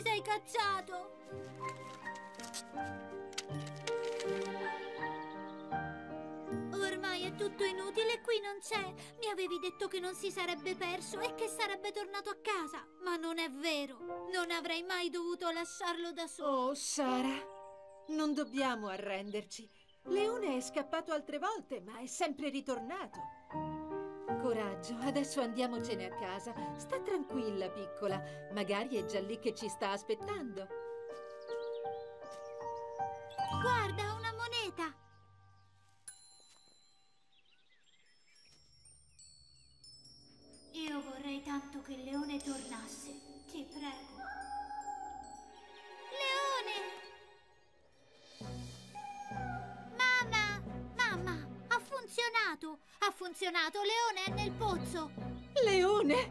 Ci sei cacciato! Ormai è tutto inutile, qui non c'è. Mi avevi detto che non si sarebbe perso e che sarebbe tornato a casa. Ma non è vero. Non avrei mai dovuto lasciarlo da solo. Oh, Sara, non dobbiamo arrenderci. Leone è scappato altre volte, ma è sempre ritornato. Coraggio, adesso andiamocene a casa. Sta tranquilla, piccola. Magari è già lì che ci sta aspettando. Guarda, una moneta! Io vorrei tanto che Leone tornasse. Ti prego. Leone! Funzionato! Ha funzionato! Leone è nel pozzo! Leone!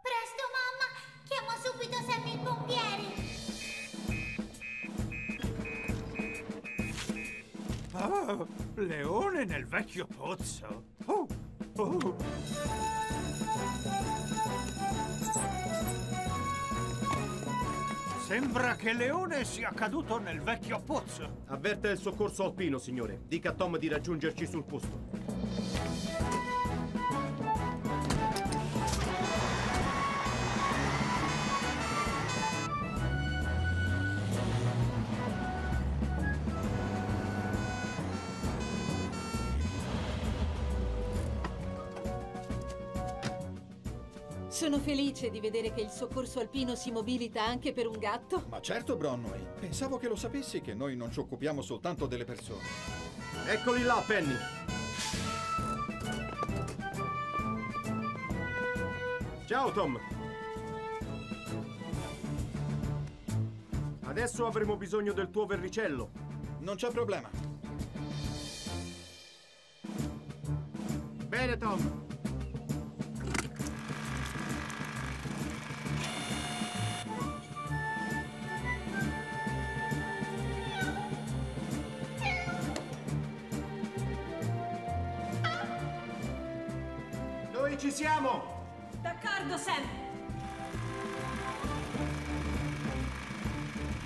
Presto, mamma! Chiamo subito Sam il pompiere! Oh! Leone nel vecchio pozzo! Oh! Oh! Sembra che Leone sia caduto nel vecchio pozzo. Avverta il soccorso alpino, signore. Dica a Tom di raggiungerci sul posto. Sono felice di vedere che il soccorso alpino si mobilita anche per un gatto. Ma certo, Bronwyn. Pensavo che lo sapessi che noi non ci occupiamo soltanto delle persone. Eccoli là, Penny. Ciao, Tom. Adesso avremo bisogno del tuo verricello. Non c'è problema. Bene, Tom. Ci siamo! D'accordo, Sam!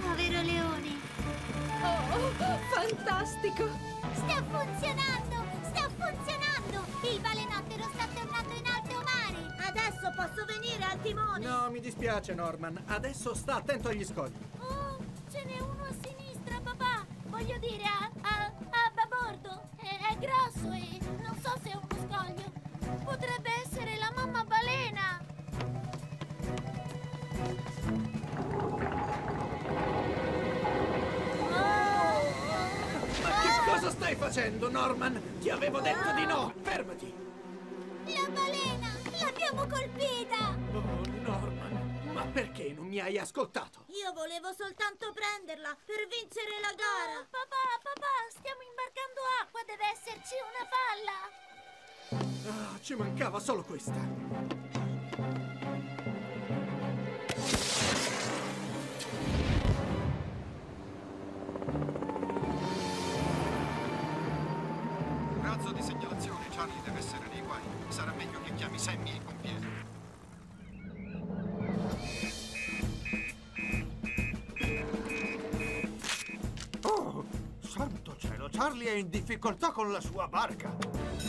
Povero Leone! Oh, fantastico! Sta funzionando! Sta funzionando! Il balenottero sta tornando in alto mare! Adesso posso venire al timone! No, mi dispiace, Norman. Adesso sta attento agli scogli. Oh, ce n'è uno a sinistra, papà! Voglio dire, a babordo! È grosso e non so se è uno scoglio. Potrebbe essere la mamma balena! Ma che cosa stai facendo, Norman? Ti avevo detto di no! Fermati! La balena! L'abbiamo colpita! Oh, Norman! Ma perché non mi hai ascoltato? Io volevo soltanto prenderla per vincere la gara! Oh, papà! Stiamo imbarcando acqua! Deve esserci una falla! Ah, ci mancava solo questa. Razzo di segnalazione, Charlie deve essere nei guai. Sarà meglio che chiami Sam il pompiere. Oh, santo cielo, Charlie è in difficoltà con la sua barca.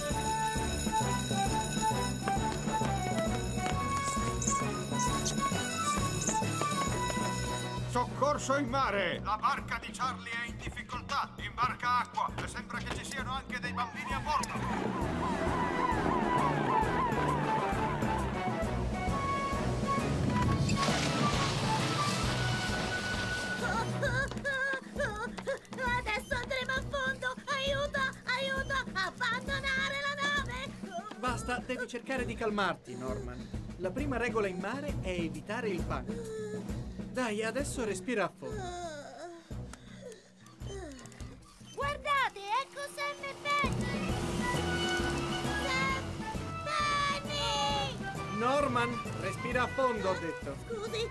Soccorso in mare! La barca di Charlie è in difficoltà, imbarca acqua e sembra che ci siano anche dei bambini a bordo. Adesso andremo a fondo! Aiuto! Aiuto! Abbandonare la nave! Basta, devi cercare di calmarti, Norman. La prima regola in mare è evitare il panico. Dai, adesso respira a fondo. Guardate, ecco Sam e Penny! Sam! Penny! Norman, respira a fondo, ho detto. Scusi.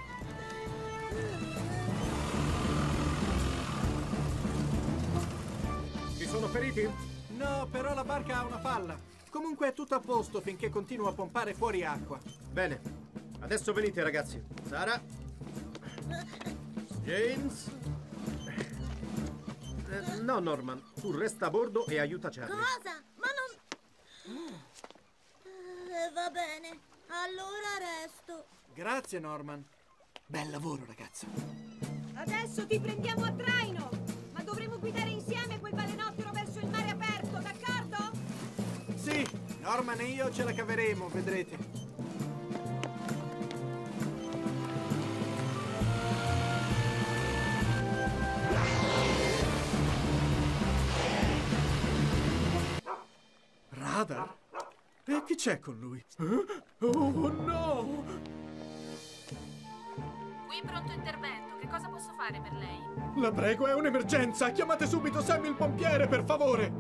Ci sono feriti? No, però la barca ha una falla. Comunque è tutto a posto finché continua a pompare fuori acqua. Bene. Adesso venite, ragazzi. Sara, James. No, Norman, tu resta a bordo e aiuta Charlie. Cosa? Ma non... va bene, allora resto. Grazie, Norman. Bel lavoro, ragazzo. Adesso ti prendiamo a traino, ma dovremo guidare insieme quel balenottero verso il mare aperto, d'accordo? Sì, Norman e io ce la caveremo, vedrete. Radar? E chi c'è con lui? Oh no! Qui pronto intervento, che cosa posso fare per lei? La prego, è un'emergenza! Chiamate subito Sam il pompiere, per favore!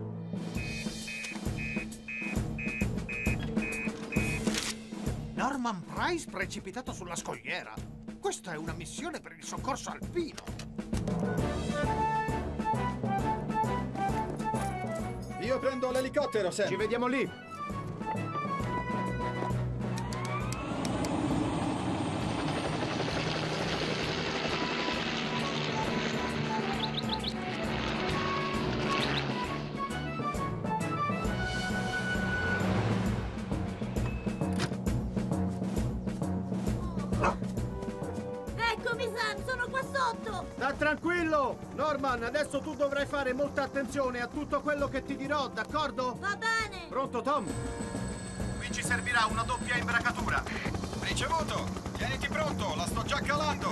Norman Price precipitato sulla scogliera! Questa è una missione per il soccorso alpino! Io prendo l'elicottero, Sam! Ci vediamo lì! Tranquillo! Norman, adesso tu dovrai fare molta attenzione a tutto quello che ti dirò, d'accordo? Va bene! Pronto, Tom? Qui ci servirà una doppia imbracatura. Ricevuto! Tieniti pronto, la sto già calando!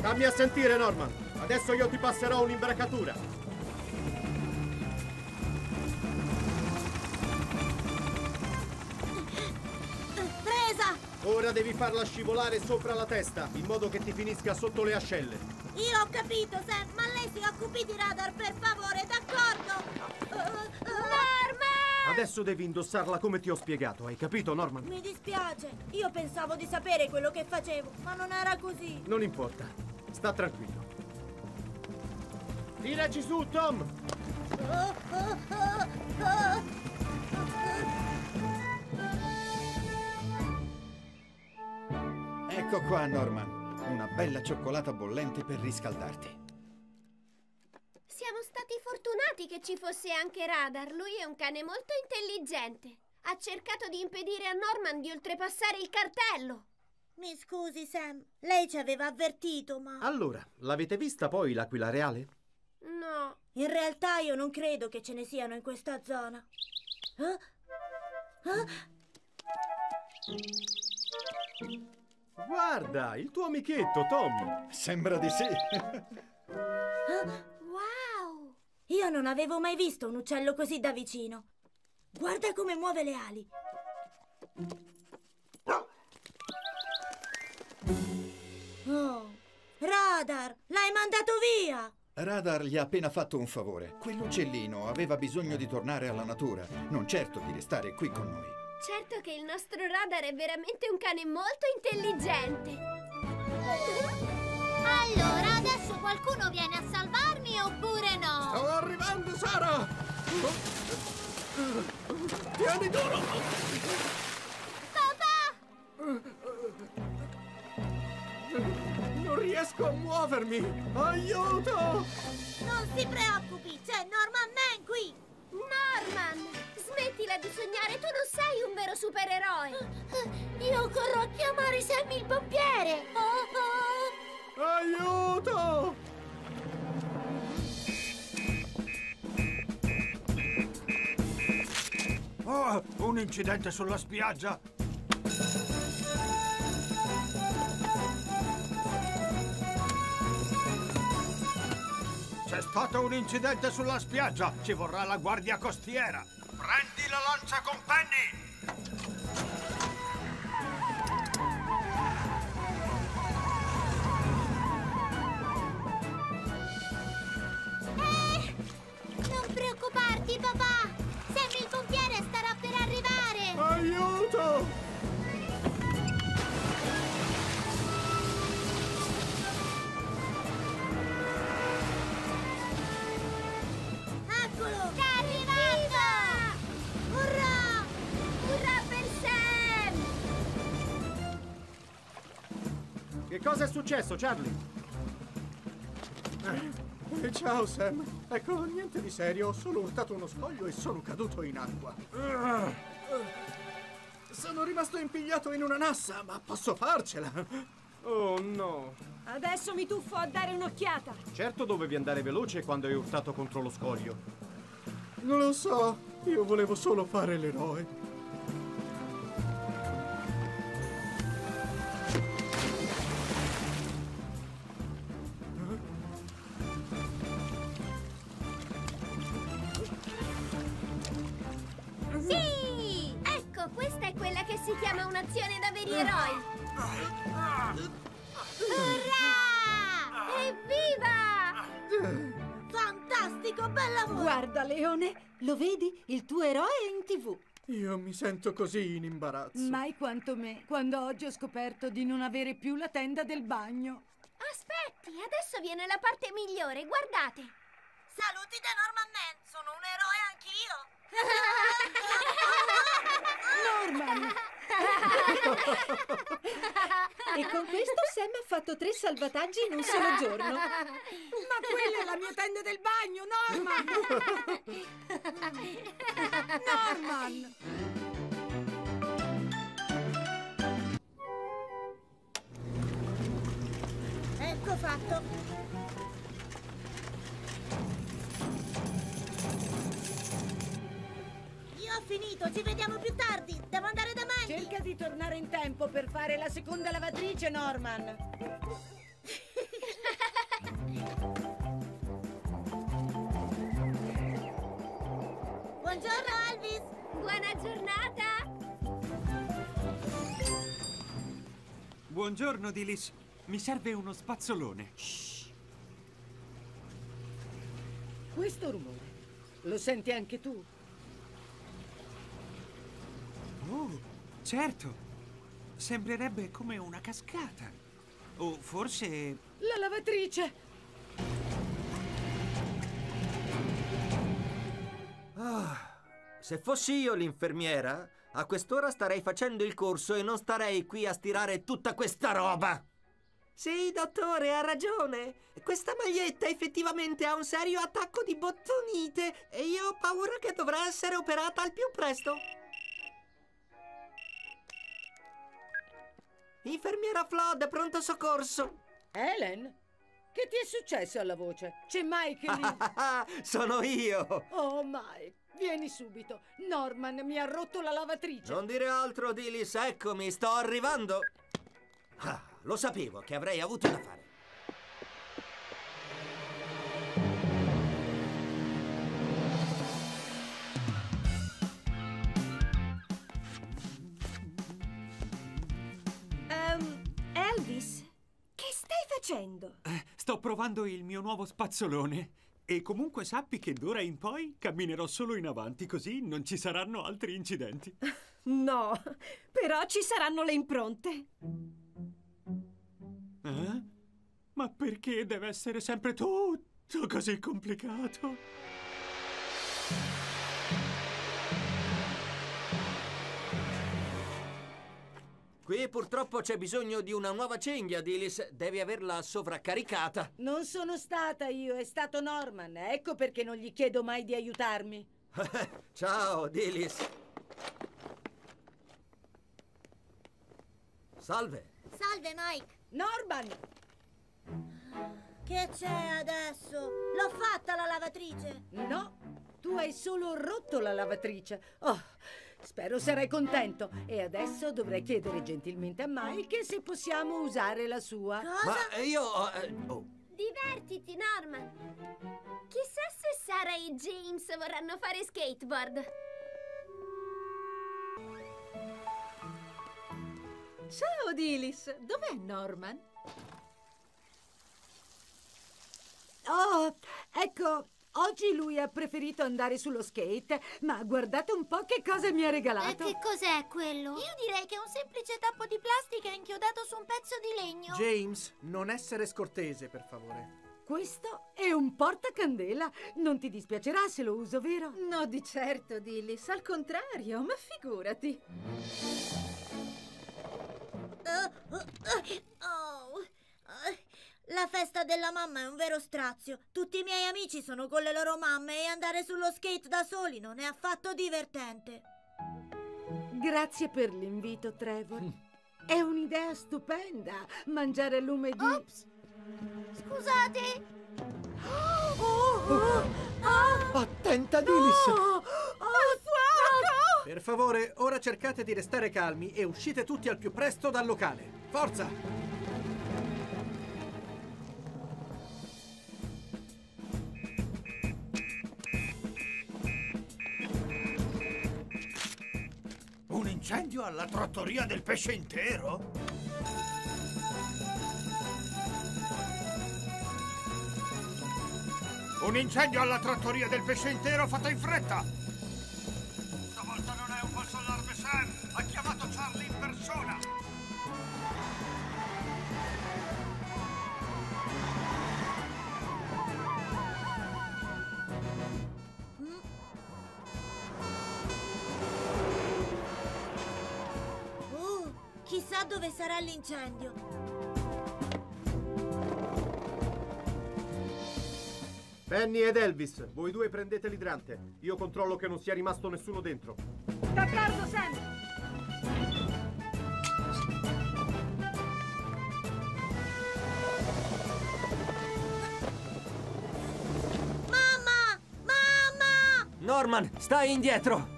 Dammi a sentire, Norman. Adesso io ti passerò un'imbracatura. Ora devi farla scivolare sopra la testa, in modo che ti finisca sotto le ascelle. Io ho capito, Sam, ma lei si occupi di Radar, per favore, d'accordo? Norman! Adesso devi indossarla come ti ho spiegato, hai capito, Norman? Mi dispiace, io pensavo di sapere quello che facevo, ma non era così. Non importa, sta tranquillo. Tiraci su, Tom! Ecco qua, Norman. Una bella cioccolata bollente per riscaldarti. Siamo stati fortunati che ci fosse anche Radar. Lui è un cane molto intelligente. Ha cercato di impedire a Norman di oltrepassare il cartello. Mi scusi, Sam. Lei ci aveva avvertito, ma... Allora, l'avete vista poi l'aquila reale? No. In realtà io non credo che ce ne siano in questa zona. Guarda, il tuo amichetto, Tom! Sembra di sì! Wow! Io non avevo mai visto un uccello così da vicino. Guarda come muove le ali! Oh! Radar! L'hai mandato via! Radar gli ha appena fatto un favore. Quell'uccellino aveva bisogno di tornare alla natura, non certo di restare qui con noi. Certo che il nostro Radar è veramente un cane molto intelligente. Allora, adesso qualcuno viene a salvarmi oppure no? Sto arrivando, Sara! Tieni duro! Papà! Non riesco a muovermi! Aiuto! Non si preoccupi, c'è Norman Man qui! Norman! Smettila di sognare, tu non sei un vero supereroe! Io corro a chiamare Sam il pompiere! Aiuto! Oh, un incidente sulla spiaggia! C'è stato un incidente sulla spiaggia! Ci vorrà la guardia costiera! Prendi la lancia con Penny! Non preoccuparti, papà! Sempre il pompiere starà per arrivare! Aiuto! Eccolo! È arrivato! Cosa è successo, Charlie? Ciao, Sam. Ecco, niente di serio. Ho solo urtato uno scoglio e sono caduto in acqua. Sono rimasto impigliato in una nassa, ma posso farcela. Oh, no. Adesso mi tuffo a dare un'occhiata. Certo dovevi andare veloce quando hai urtato contro lo scoglio. Non lo so. Io volevo solo fare l'eroe. Lo vedi? Il tuo eroe è in TV. Io mi sento così in imbarazzo. Mai quanto me, quando oggi ho scoperto di non avere più la tenda del bagno. Aspetti, adesso viene la parte migliore, guardate. Saluti da Norman Man, sono un eroe anch'io. Norman! E con questo Sam ha fatto 3 salvataggi in un solo giorno. Ma quella è la mia tenda del bagno, Norman! Norman! Ecco fatto. Ho finito, ci vediamo più tardi. Devo andare da Mandy. Cerca di tornare in tempo per fare la seconda lavatrice, Norman. Buongiorno, Elvis. Buona giornata. Buongiorno, Dilys. Mi serve uno spazzolone. Shh. Questo rumore lo senti anche tu? Oh, certo! Sembrerebbe come una cascata. O forse... la lavatrice! Oh, se fossi io l'infermiera, a quest'ora starei facendo il corso e non starei qui a stirare tutta questa roba! Sì, dottore, ha ragione! Questa maglietta effettivamente ha un serio attacco di bottonite e io ho paura che dovrà essere operata al più presto! Infermiera Flood, pronto soccorso. Helen? Che ti è successo alla voce? C'è Mike lì. Sono io. Oh, Mike, vieni subito. Norman mi ha rotto la lavatrice. Non dire altro, Dilys. Eccomi, sto arrivando. Ah, lo sapevo che avrei avuto da fare. Che stai facendo? Sto provando il mio nuovo spazzolone. E comunque sappi che d'ora in poi camminerò solo in avanti, così non ci saranno altri incidenti. No, però ci saranno le impronte. Eh? Ma perché deve essere sempre tutto così complicato? Qui purtroppo c'è bisogno di una nuova cinghia, Dilys. Devi averla sovraccaricata. Non sono stata io, è stato Norman. Ecco perché non gli chiedo mai di aiutarmi. Ciao, Dilys. Salve. Salve, Mike. Norman! Che c'è adesso? L'ho fatta la lavatrice. No, tu hai solo rotto la lavatrice. Oh... spero sarai contento. E adesso dovrei chiedere gentilmente a Mike se possiamo usare la sua. Cosa? Ma io... oh. Divertiti, Norman. Chissà se Sara e James vorranno fare skateboard. Ciao, Dilys. Dov'è Norman? Oh, ecco... oggi lui ha preferito andare sullo skate, ma guardate un po' che cosa mi ha regalato. E che cos'è quello? Io direi che è un semplice tappo di plastica inchiodato su un pezzo di legno. James, non essere scortese, per favore. Questo è un portacandela. Non ti dispiacerà se lo uso, vero? No, di certo, Dilys. Al contrario, ma figurati. Oh... La festa della mamma è un vero strazio. Tutti i miei amici sono con le loro mamme e andare sullo skate da soli non è affatto divertente. Grazie per l'invito, Trevor. È un'idea stupenda, mangiare lunedì. Ops! Scusate! Attenta, Dilys! Per favore, ora cercate di restare calmi e uscite tutti al più presto dal locale. Forza! Incendio alla trattoria del pesce intero? Un incendio alla trattoria del pesce intero fatto in fretta! Stavolta non è un falso allarme, Sam! Ha chiamato Charlie in persona! Chissà dove sarà l'incendio. Penny ed Elvis, voi due prendete l'idrante. Io controllo che non sia rimasto nessuno dentro. D'accordo, Sam! Mamma! Mamma! Norman, stai indietro!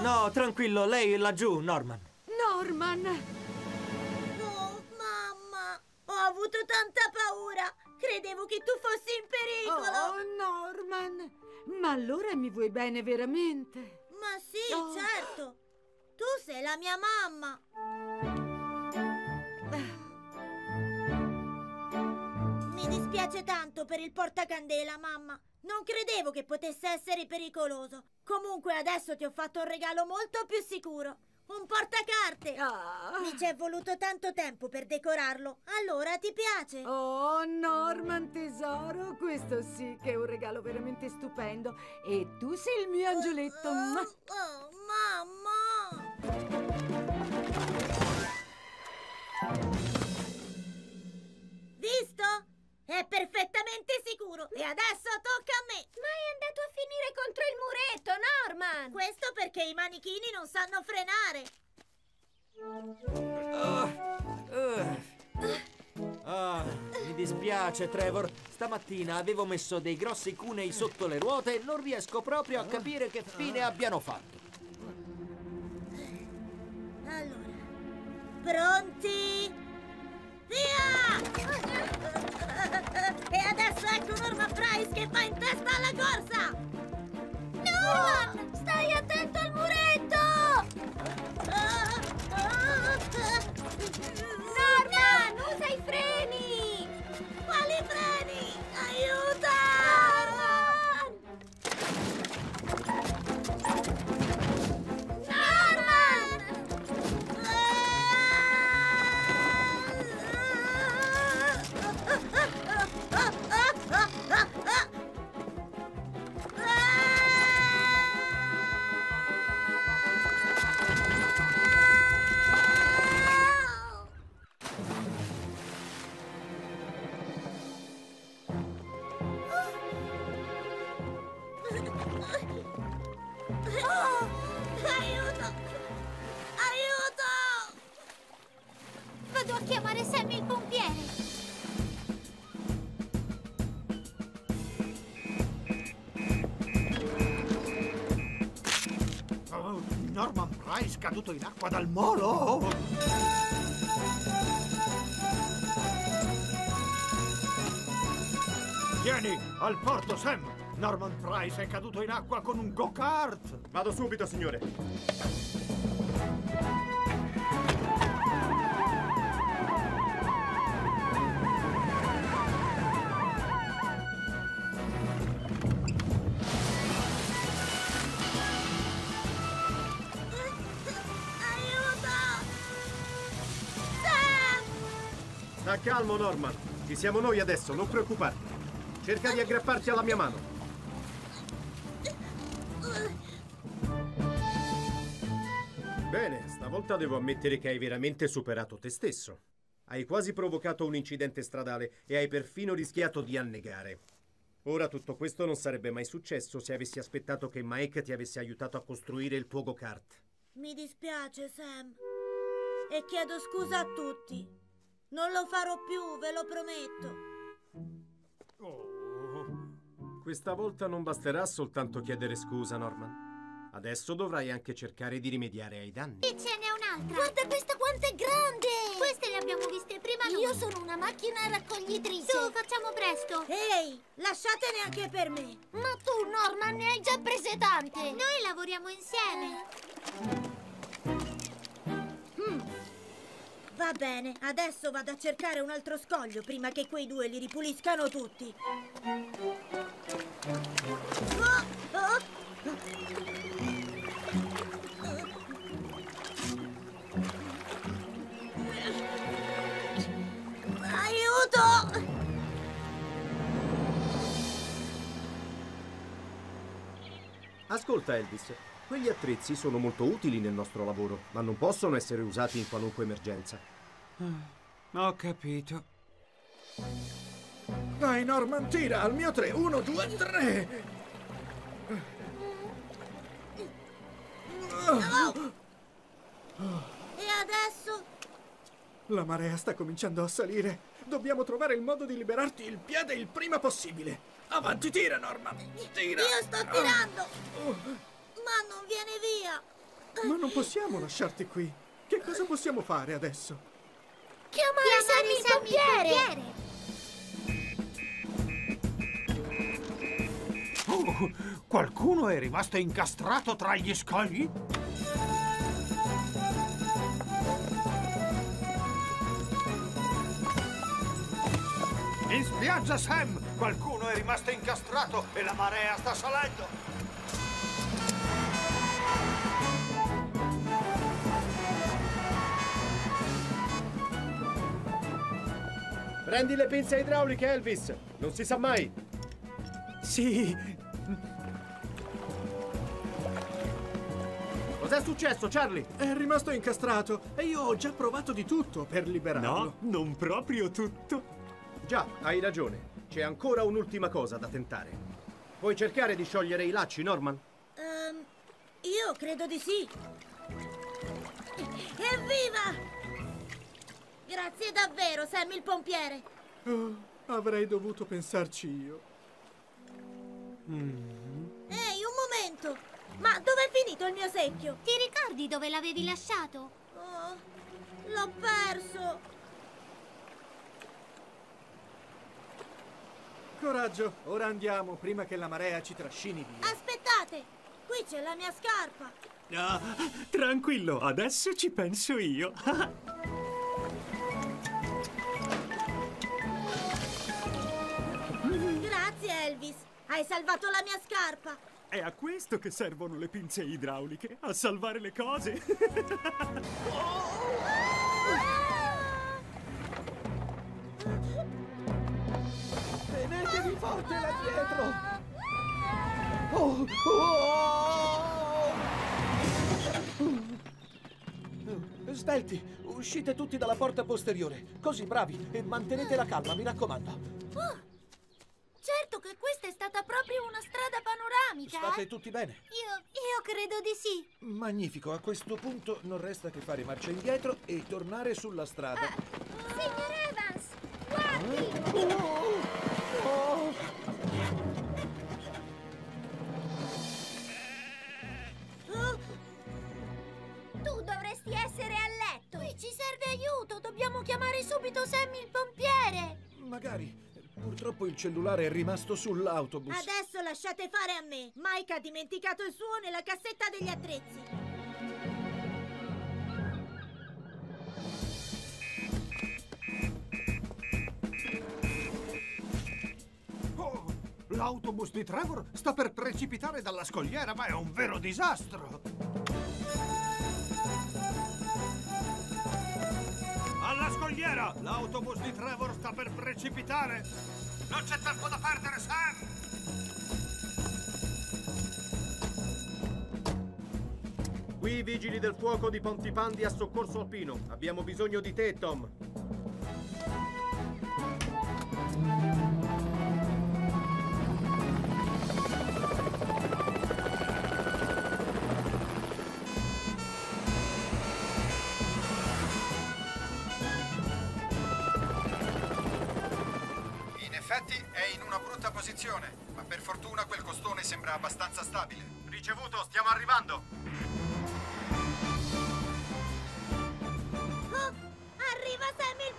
No, tranquillo, lei è laggiù, Norman. Norman! Oh, mamma! Ho avuto tanta paura! Credevo che tu fossi in pericolo! Oh, Norman! Ma allora mi vuoi bene veramente? Ma sì, certo! Tu sei la mia mamma! Mi dispiace tanto per il portacandela, mamma. Non credevo che potesse essere pericoloso. Comunque adesso ti ho fatto un regalo molto più sicuro. Un portacarte. Mi ci è voluto tanto tempo per decorarlo. Allora ti piace? Oh, Norman tesoro, questo sì che è un regalo veramente stupendo. E tu sei il mio angioletto. Mamma! Visto? È perfettamente sicuro e adesso tocca a me! Ma è andato a finire contro il muretto, Norman! Questo perché i manichini non sanno frenare! Mi dispiace, Trevor. Stamattina avevo messo dei grossi cunei sotto le ruote e non riesco proprio a capire che fine abbiano fatto. Allora, pronti? Via! E adesso ecco Norman Price che va in testa alla corsa! Norman! Stai attento al muretto! Norman! Usa i freni! Quali freni? Aiuto! Caduto in acqua dal molo! Tieni, al porto, Sam! Norman Price è caduto in acqua con un go-kart! Vado subito, signore! Calmo, Norman. Ci siamo noi adesso, non preoccuparti. Cerca di aggrapparti alla mia mano. Bene, stavolta devo ammettere che hai veramente superato te stesso. Hai quasi provocato un incidente stradale e hai perfino rischiato di annegare. Ora tutto questo non sarebbe mai successo se avessi aspettato che Mike ti avesse aiutato a costruire il tuo go-kart. Mi dispiace, Sam. E chiedo scusa a tutti. Non lo farò più, ve lo prometto. Oh. Questa volta non basterà soltanto chiedere scusa, Norman. Adesso dovrai anche cercare di rimediare ai danni. E ce n'è un'altra! Guarda questa quanto è grande! Queste le abbiamo viste prima noi! Io sono una macchina raccoglitrice! Su, facciamo presto! Ehi, lasciatene anche per me! Ma tu, Norman, ne hai già prese tante! Noi lavoriamo insieme! Va bene, adesso vado a cercare un altro scoglio prima che quei due li ripuliscano tutti! Ascolta, Elvis, quegli attrezzi sono molto utili nel nostro lavoro, ma non possono essere usati in qualunque emergenza. Ho capito. Dai, Norman, tira al mio 3, 1, 2, 3. E adesso? La marea sta cominciando a salire. Dobbiamo trovare il modo di liberarti il piede il prima possibile. Avanti, tira, Norman! Tira! Io sto tirando! Ma non viene via! Ma non possiamo lasciarti qui! Che cosa possiamo fare adesso? Chiamare Sam il Pompiere! Oh, qualcuno è rimasto incastrato tra gli scogli? In spiaggia, Sam! Qualcuno è rimasto incastrato e la marea sta salendo! Prendi le pinze idrauliche, Elvis! Non si sa mai! Sì! Cos'è successo, Charlie? È rimasto incastrato e io ho già provato di tutto per liberarlo. No, non proprio tutto! Già, hai ragione. C'è ancora un'ultima cosa da tentare. Puoi cercare di sciogliere i lacci, Norman? Io credo di sì. Evviva! Grazie davvero, Sam il Pompiere. Oh, avrei dovuto pensarci io. Ehi, un momento! Ma dov'è finito il mio secchio? Ti ricordi dove l'avevi lasciato? Oh, l'ho perso! Coraggio, ora andiamo, prima che la marea ci trascini via. Aspettate, qui c'è la mia scarpa. Ah, tranquillo, adesso ci penso io. Grazie, Elvis, hai salvato la mia scarpa. È a questo che servono le pinze idrauliche, a salvare le cose. Tenetevi forte là dietro! Svelti, uscite tutti dalla porta posteriore, così bravi, e mantenete la calma, mi raccomando. Oh, certo che questa è stata proprio una strada panoramica! State tutti bene? Io credo di sì. Magnifico, a questo punto non resta che fare marcia indietro e tornare sulla strada. Signor Evans, guardi! Dovresti essere a letto! Qui ci serve aiuto! Dobbiamo chiamare subito Sam il Pompiere! Magari. Purtroppo il cellulare è rimasto sull'autobus. Adesso lasciate fare a me! Mike ha dimenticato il suo nella cassetta degli attrezzi. Oh, l'autobus di Trevor sta per precipitare dalla scogliera, ma è un vero disastro! Alla scogliera! L'autobus di Trevor sta per precipitare! Non c'è tempo da perdere, Sam! Qui i vigili del fuoco di Pontypandy a soccorso alpino. Abbiamo bisogno di te, Tom. effetti è in una brutta posizione, ma per fortuna quel costone sembra abbastanza stabile. Ricevuto, stiamo arrivando! Oh, arriva Sam il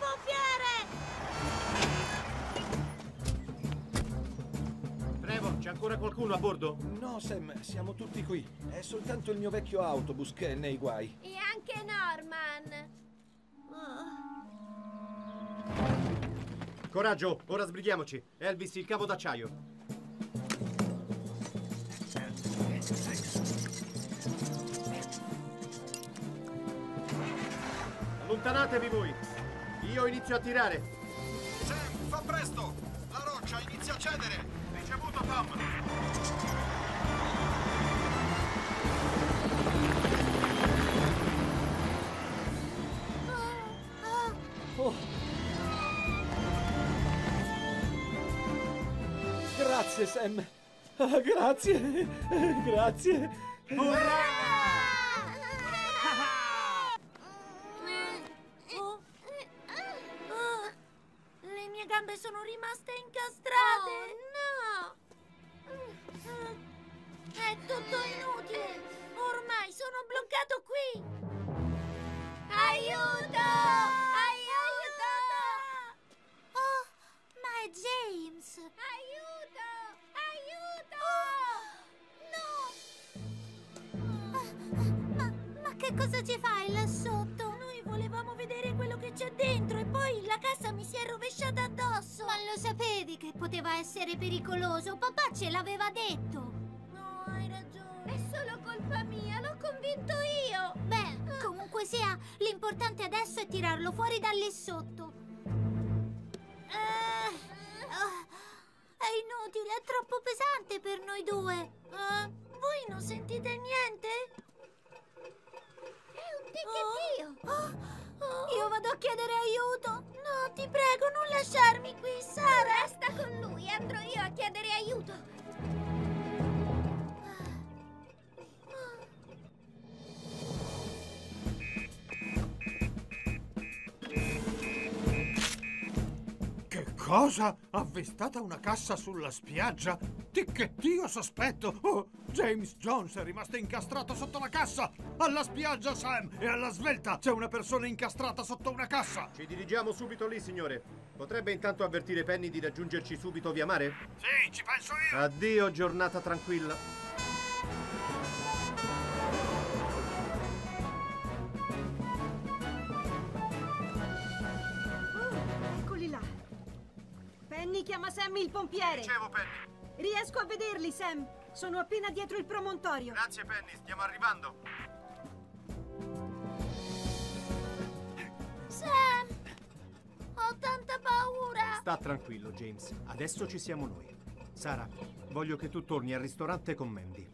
pompiere! Trevor, c'è ancora qualcuno a bordo? No, Sam, siamo tutti qui. È soltanto il mio vecchio autobus che è nei guai. E anche Norman. Oh. Coraggio, ora sbrighiamoci. Elvis, il cavo d'acciaio. Allontanatevi voi. Io inizio a tirare. Sam, fa presto. La roccia inizia a cedere. Ricevuto, Tom. Oh. Grazie, Sam. Ah, grazie. Grazie. Le mie gambe sono rimaste incastrate. Oh, no. È tutto inutile. Ormai sono bloccato qui. Aiuto! Aiuto! Oh, ma è James. Aiuto! Che cosa ci fai là sotto? Noi volevamo vedere quello che c'è dentro e poi la cassa mi si è rovesciata addosso. Ma lo sapevi che poteva essere pericoloso? Papà ce l'aveva detto. No, hai ragione. È solo colpa mia, l'ho convinto io. Beh, comunque sia, l'importante adesso è tirarlo fuori da lì sotto. È inutile, è troppo pesante per noi due. Voi non sentite niente? Io vado a chiedere aiuto. No, ti prego, non lasciarmi qui, Sara. Resta con lui, andrò io a chiedere aiuto. Che cosa? Avvistata una cassa sulla spiaggia? Di che Dio sospetto! Oh, James Jones è rimasto incastrato sotto la cassa! Alla spiaggia, Sam! E alla svelta! C'è una persona incastrata sotto una cassa! Ci dirigiamo subito lì, signore. Potrebbe intanto avvertire Penny di raggiungerci subito via mare? Sì, ci penso io! Addio, giornata tranquilla. Oh, eccoli là. Penny chiama Sam il pompiere. Dicevo, Penny. Riesco a vederli, Sam. Sono appena dietro il promontorio. Grazie, Penny. Stiamo arrivando. Sam! Ho tanta paura. Sta tranquillo, James. Adesso ci siamo noi. Sara, voglio che tu torni al ristorante con Mandy.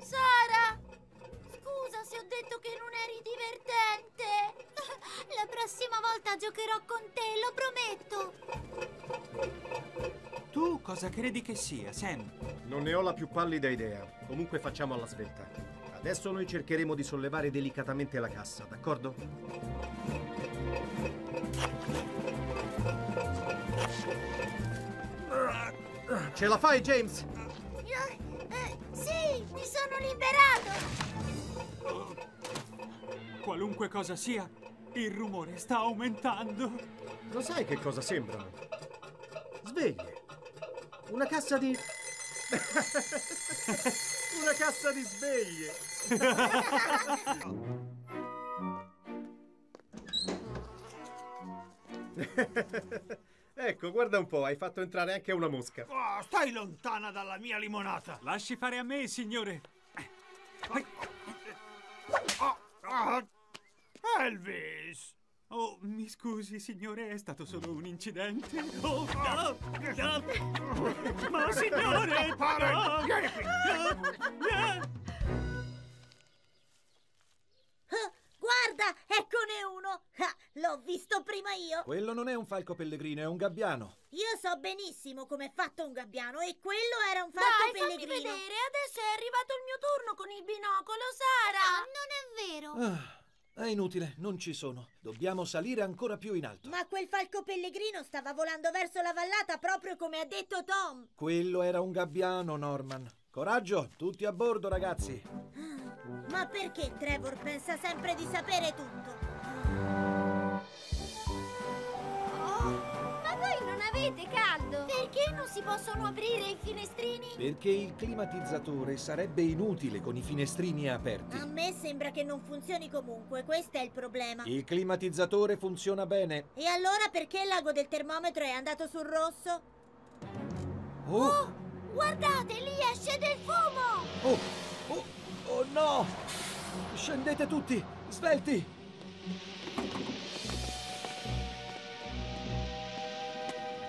Sara! Scusa se ho detto che non eri divertente. La prossima volta giocherò con te, lo prometto. Tu cosa credi che sia, Sam? Non ne ho la più pallida idea. Comunque facciamo alla svelta. Adesso noi cercheremo di sollevare delicatamente la cassa, d'accordo? Ce la fai, James? Sì, mi sono liberato! Qualunque cosa sia, il rumore sta aumentando. Lo sai che cosa sembrano? Sveglie. Una cassa di... Una cassa di sveglie! Ecco, guarda un po', hai fatto entrare anche una mosca. Oh, stai lontana dalla mia limonata! Lasci fare a me, signore! Elvis! Oh, mi scusi, signore, è stato solo un incidente. Oh, no! No. Ma signore! No. Guarda, eccone uno! L'ho visto prima io! Quello non è un falco pellegrino, è un gabbiano. Io so benissimo com'è fatto un gabbiano e quello era un falco pellegrino. Dai, fammi vedere, adesso è arrivato il mio turno con il binocolo, Sara! No, non è vero! È inutile, non ci sono. Dobbiamo salire ancora più in alto. Ma quel falco pellegrino stava volando verso la vallata proprio come ha detto Tom. Quello era un gabbiano, Norman. Coraggio, tutti a bordo, ragazzi. Ma perché Trevor pensa sempre di sapere tutto? Ma voi non avete caldo? Perché non si possono aprire i finestrini? Perché il climatizzatore sarebbe inutile con i finestrini aperti. A me sembra che non funzioni comunque, questo è il problema. Il climatizzatore funziona bene. E allora perché l'ago del termometro è andato sul rosso? Oh! Guardate, lì esce del fumo! Oh no! Scendete tutti, svelti!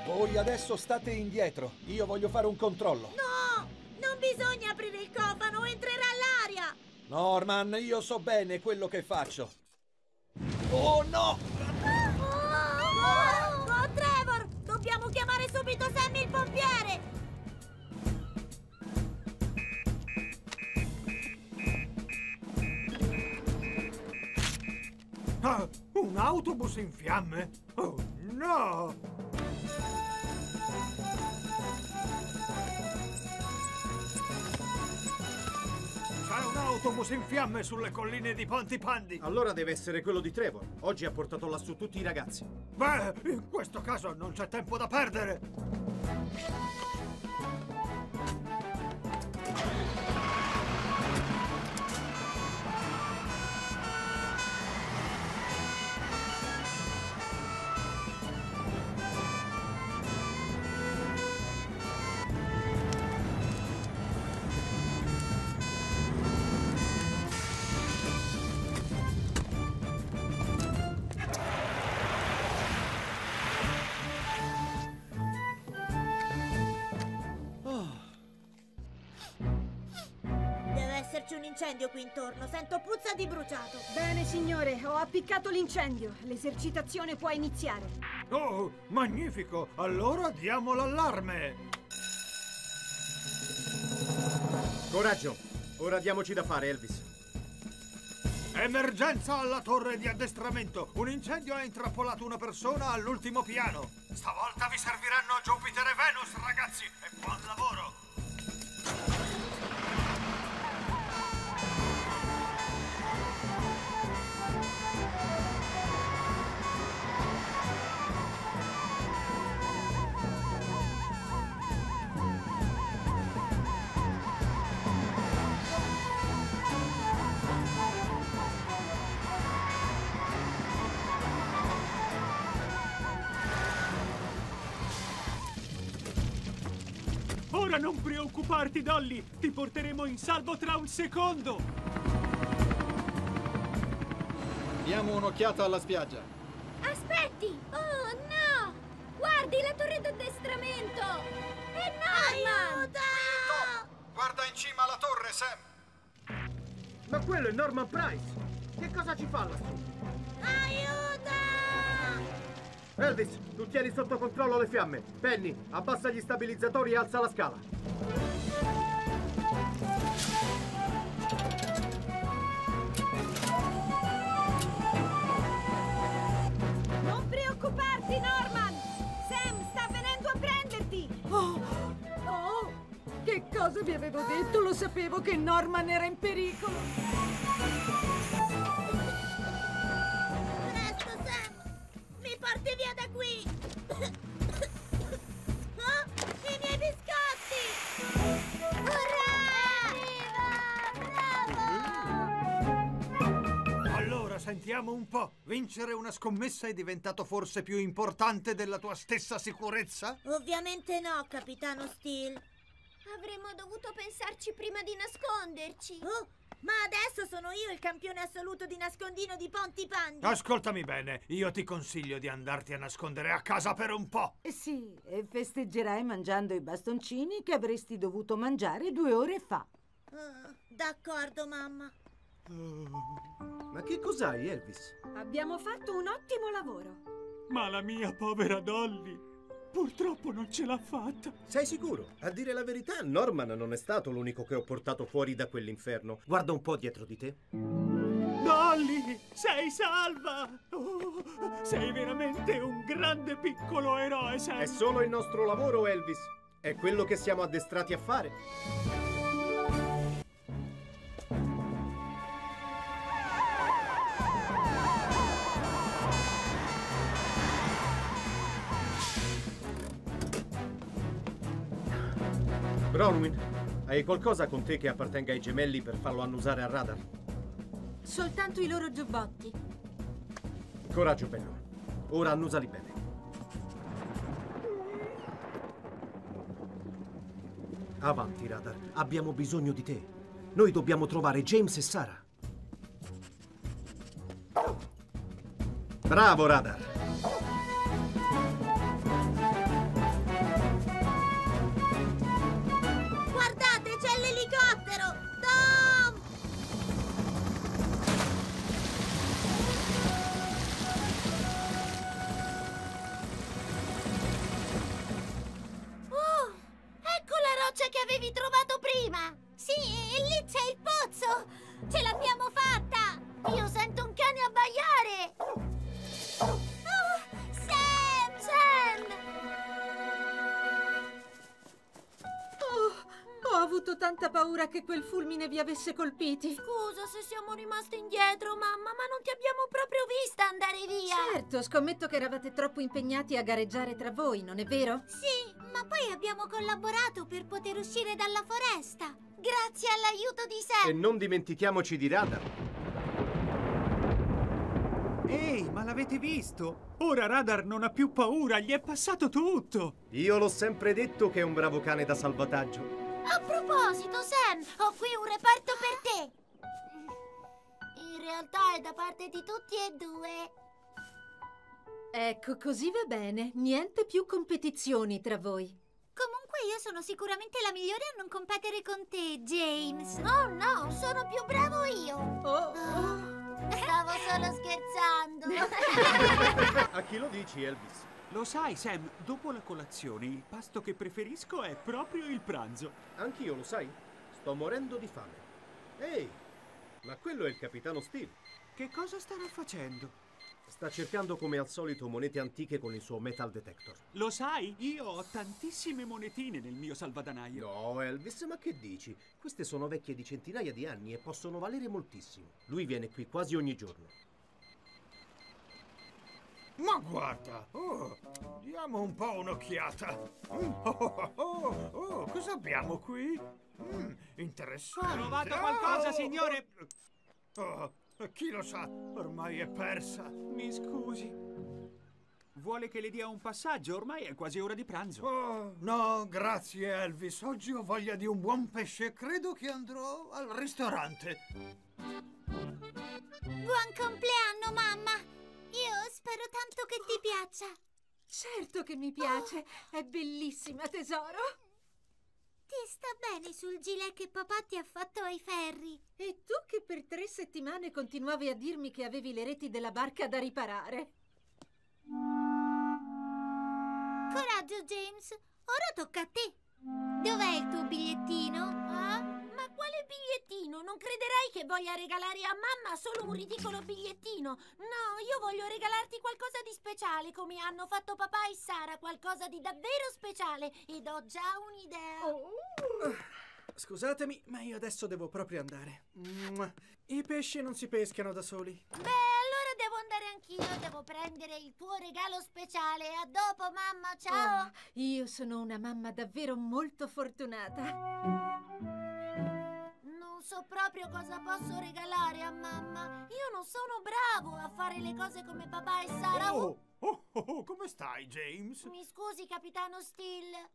Voi adesso state indietro, io voglio fare un controllo. No! Non bisogna aprire il cofano, entrerà l'aria! Norman, io so bene quello che faccio. Oh no! Oh, Trevor! Dobbiamo chiamare subito Sam il pompiere! Ah, un autobus in fiamme? Oh no! C'è un autobus in fiamme sulle colline di Pontypandy! Allora deve essere quello di Trevor. Oggi ha portato lassù tutti i ragazzi. Beh, in questo caso non c'è tempo da perdere! Incendio qui intorno, sento puzza di bruciato. Bene signore, ho appiccato l'incendio, l'esercitazione può iniziare. Oh, magnifico, allora diamo l'allarme. Coraggio, ora diamoci da fare Elvis. Emergenza alla torre di addestramento, un incendio ha intrappolato una persona all'ultimo piano. Stavolta vi serviranno Giupiter e Venus ragazzi e buon lavoro. Ora non preoccuparti, Dolly! Ti porteremo in salvo tra un secondo! Diamo un'occhiata alla spiaggia. Aspetti! Oh, no! Guardi, la torre d'addestramento! È Norman! Aiuto! Guarda in cima alla torre, Sam! Ma quello è Norman Price! Che cosa ci fa lassù? Aiuto! Elvis, tu tieni sotto controllo le fiamme. Penny, abbassa gli stabilizzatori e alza la scala. Non preoccuparti, Norman! Sam sta venendo a prenderti! Oh! Che cosa vi avevo detto? Lo sapevo che Norman era in pericolo! Porti via da qui! Oh, i miei biscotti! Urrà! Bravo! Allora, sentiamo un po'. Vincere una scommessa è diventato forse più importante della tua stessa sicurezza? Ovviamente no, Capitano Steele. Avremmo dovuto pensarci prima di nasconderci. Oh! Ma adesso sono io il campione assoluto di nascondino di Pontypandy. Ascoltami bene, io ti consiglio di andarti a nascondere a casa per un po'. Sì, e festeggerai mangiando i bastoncini che avresti dovuto mangiare 2 ore fa. D'accordo, mamma. Ma che cos'hai, Elvis? Abbiamo fatto un ottimo lavoro. Ma la mia povera Dolly... Purtroppo non ce l'ha fatta. Sei sicuro? A dire la verità, Norman non è stato l'unico che ho portato fuori da quell'inferno. Guarda un po' dietro di te. Dolly! Sì, sei salva! Oh, sei veramente un grande piccolo eroe, Sam! È solo il nostro lavoro, Elvis. È quello che siamo addestrati a fare. Bronwyn, hai qualcosa con te che appartenga ai gemelli per farlo annusare al radar? Soltanto i loro giubbotti. Coraggio, bello. Ora annusali bene. Avanti, radar. Abbiamo bisogno di te. Noi dobbiamo trovare James e Sara. Bravo, radar. Che quel fulmine vi avesse colpiti. Scusa se siamo rimasti indietro, mamma, ma non ti abbiamo proprio vista andare via. Certo, scommetto che eravate troppo impegnati a gareggiare tra voi, non è vero? Sì, ma poi abbiamo collaborato per poter uscire dalla foresta, grazie all'aiuto di Sam. E non dimentichiamoci di Radar. Ehi, ma l'avete visto? Ora Radar non ha più paura, gli è passato tutto. Io l'ho sempre detto che è un bravo cane da salvataggio. A proposito, Sam, ho qui un reparto per te. In realtà è da parte di tutti e due. Ecco, così va bene. Niente più competizioni tra voi. Comunque io sono sicuramente la migliore a non competere con te, James. No, no, sono più bravo io. Stavo solo scherzando. A chi lo dici, Elvis? Lo sai, Sam, dopo la colazione il pasto che preferisco è proprio il pranzo. Anch'io, lo sai? Sto morendo di fame. Ehi, ma quello è il Capitano Steele. Che cosa starà facendo? Sta cercando come al solito monete antiche con il suo metal detector. Lo sai? Io ho tantissime monetine nel mio salvadanaio. No, Elvis, ma che dici? Queste sono vecchie di centinaia di anni e possono valere moltissimo. Lui viene qui quasi ogni giorno. Ma guarda, diamo un po' un'occhiata. Cosa abbiamo qui? Interessante. Ho trovato qualcosa, signore. Chi lo sa, ormai è persa. Mi scusi. Vuole che le dia un passaggio? Ormai è quasi ora di pranzo. Oh, no, grazie Elvis. Oggi ho voglia di un buon pesce. Credo che andrò al ristorante. Buon compleanno, mamma. Io spero tanto che ti piaccia. Certo che mi piace, è bellissima, tesoro. Ti sta bene sul gilet che papà ti ha fatto ai ferri. E tu che per 3 settimane continuavi a dirmi che avevi le reti della barca da riparare. Coraggio, James, ora tocca a te. Dov'è il tuo bigliettino? Ma quale bigliettino? Non crederai che voglia regalare a mamma solo un ridicolo bigliettino. No, io voglio regalarti qualcosa di speciale, come hanno fatto papà e Sara, qualcosa di davvero speciale. Ed ho già un'idea. Scusatemi, ma io adesso devo proprio andare. I pesci non si pescano da soli. Beh, allora devo andare anch'io, devo prendere il tuo regalo speciale. A dopo, mamma, ciao. Io sono una mamma davvero molto fortunata. Non so proprio cosa posso regalare a mamma. Io non sono bravo a fare le cose come papà e Sara. Come stai, James? Mi scusi, Capitano Steele,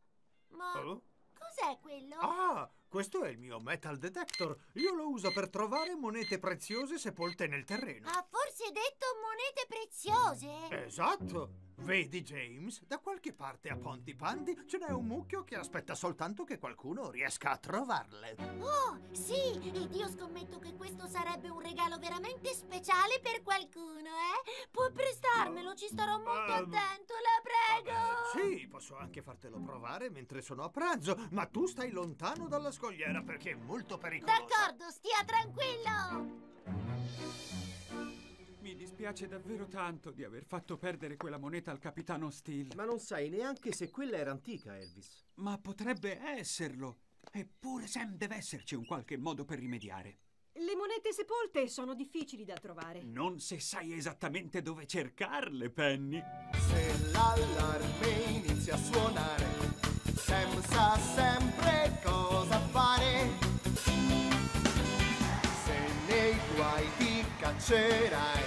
ma cos'è quello? Ah, questo è il mio metal detector. Io lo uso per trovare monete preziose sepolte nel terreno. Ha forse detto monete preziose? Esatto. Vedi, James, da qualche parte a Pontypandy ce n'è un mucchio che aspetta soltanto che qualcuno riesca a trovarle. Oh, sì! Ed io scommetto che questo sarebbe un regalo veramente speciale per qualcuno, eh? Puoi prestarmelo, ci starò molto attento, la prego! Vabbè, sì, posso anche fartelo provare mentre sono a pranzo, ma tu stai lontano dalla scogliera perché è molto pericolosa. D'accordo, stia tranquillo! Mi dispiace davvero tanto di aver fatto perdere quella moneta al capitano Steele. Ma non sai neanche se quella era antica, Elvis. Ma potrebbe esserlo. Eppure, Sam, deve esserci un qualche modo per rimediare. Le monete sepolte sono difficili da trovare. Non se sai esattamente dove cercarle, Penny. Se l'allarme inizia a suonare, Sam sa sempre cosa fare. Se nei guai ti caccerai,